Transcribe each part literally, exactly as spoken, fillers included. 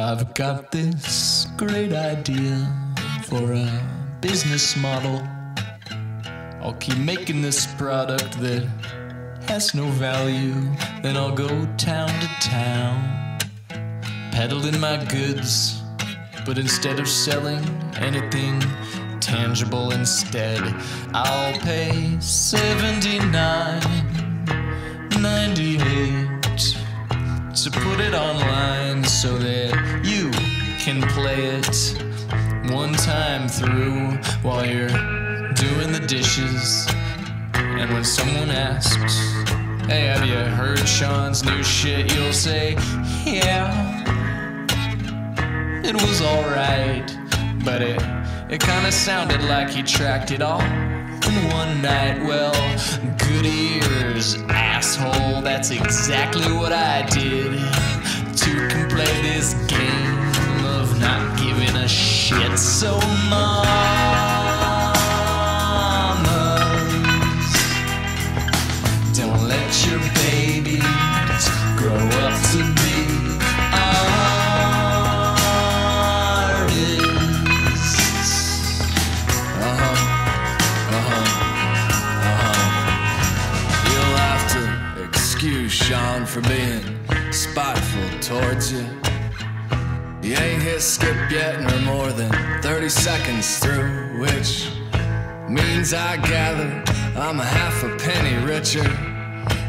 I've got this great idea for a business model. I'll keep making this product that has no value. Then I'll go town to town, peddling my goods. But instead of selling anything tangible, instead I'll pay seventy-nine ninety-eight to put it online so that you can play it one time through while you're doing the dishes. And when someone asks, hey, have you heard Sean's new shit? You'll say, yeah, it was alright, but it It kinda sounded like he tracked it all in one night. Well, good ears, asshole, that's exactly what I did. To can play this game of not giving a shit. So mamas, don't let your babies grow up to be Sean for being spiteful towards you. You ain't hit skip yet and we're more than thirty seconds through, which means I gather I'm a half a penny richer.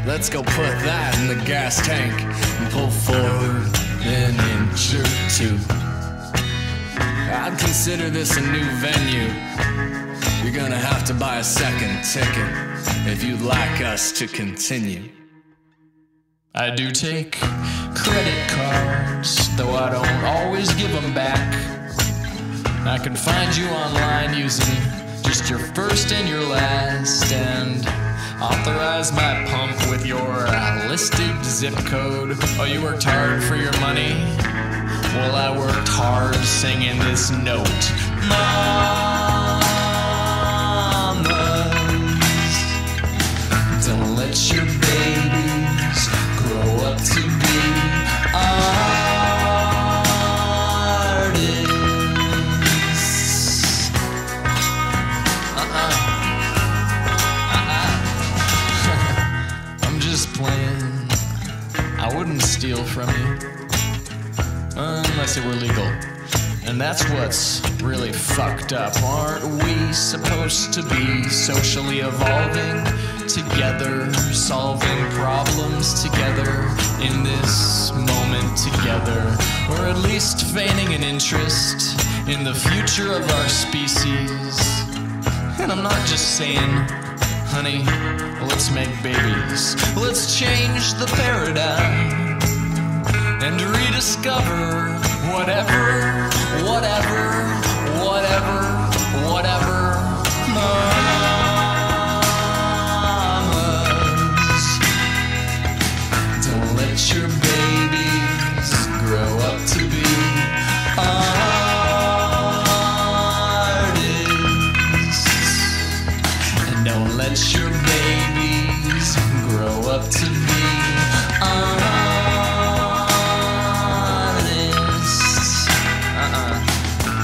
Let's go put that in the gas tank and pull forward an inch or two. I'd consider this a new venue. You're gonna have to buy a second ticket if you'd like us to continue. I do take credit cards, though I don't always give them back. I can find you online using just your first and your last, and authorize my pump with your listed zip code. Oh, you worked hard for your money? Well, I worked hard singing this note. Mamas, don't let your baby grow up to be artists. Uh-uh. Uh-uh. I'm just playing. I wouldn't steal from you unless it were legal. And that's what's really fucked up. Aren't we supposed to be socially evolving together, solving problems together, in this moment together, or at least feigning an interest in the future of our species? And I'm not just saying, honey, let's make babies. Let's change the paradigm and rediscover whatever, whatever, whatever, whatever. Your babies grow up to be artists, and don't let your babies grow up to be artists. Uh-uh.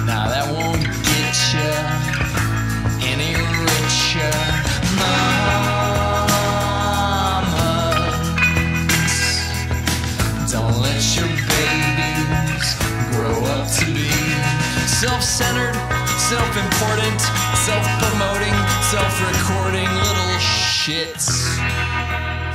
Now that won't get you any richer. My self-centered, self-important, self-promoting, self-recording little shits.